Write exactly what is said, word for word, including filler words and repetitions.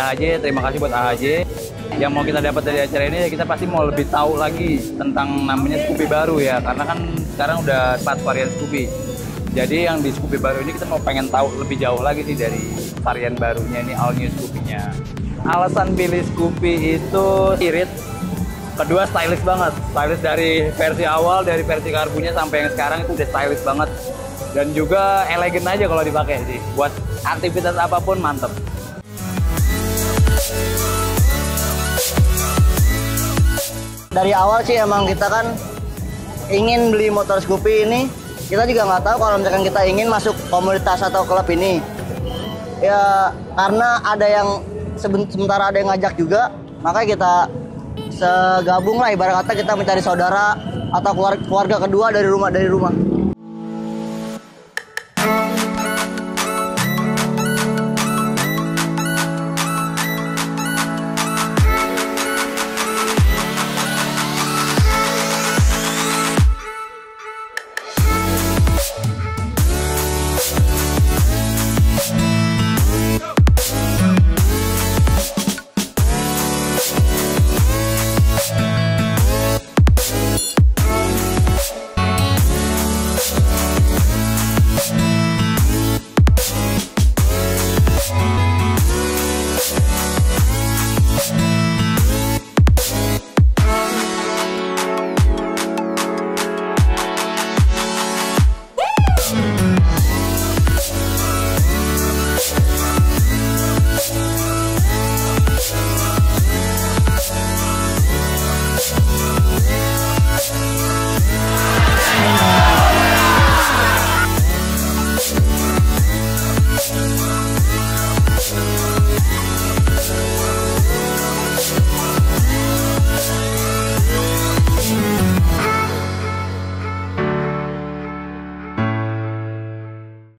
A H J, terima kasih buat A H J. Yang mau kita dapat dari acara ini, kita pasti mau lebih tahu lagi tentang namanya Scoopy baru ya, karena kan sekarang udah empat varian Scoopy. Jadi yang di Scoopy baru ini kita mau pengen tahu lebih jauh lagi sih dari varian barunya ini, all new Scoopy-nya. Alasan pilih Scoopy itu irit, kedua stylish banget, stylish dari versi awal, dari versi karbunya sampai yang sekarang itu udah stylish banget. Dan juga elegan aja kalau dipakai sih, buat aktivitas apapun mantep. Dari awal sih emang kita kan ingin beli motor Scoopy ini, kita juga nggak tahu kalau misalkan kita ingin masuk komunitas atau klub ini. Ya karena ada yang sementara ada yang ngajak juga, maka kita segabung lah, ibarat kata kita mencari saudara atau keluarga kedua dari rumah dari rumah.